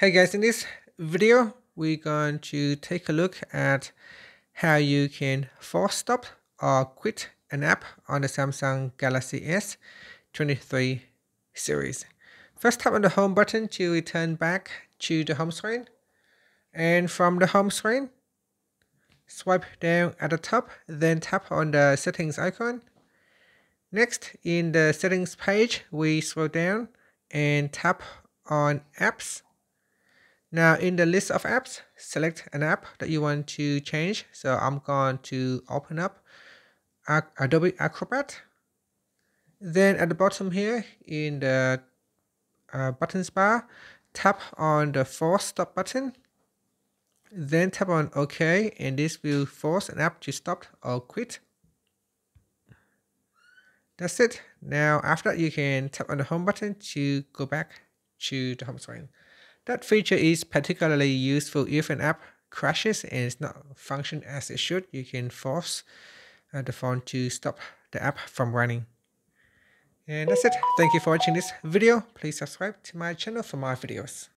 Hey guys, in this video, we're going to take a look at how you can force stop or quit an app on the Samsung Galaxy S23 series. First, tap on the home button to return back to the home screen. And from the home screen, swipe down at the top, then tap on the settings icon. Next, in the settings page, we scroll down and tap on apps. Now in the list of apps, select an app that you want to change. So I'm going to open up Adobe Acrobat. Then at the bottom here in the buttons bar, tap on the force stop button. Then tap on OK, and this will force an app to stop or quit. That's it. Now after that, you can tap on the home button to go back to the home screen. That feature is particularly useful if an app crashes and it's not functioning as it should. You can force the phone to stop the app from running. And that's it. Thank you for watching this video. Please subscribe to my channel for more videos.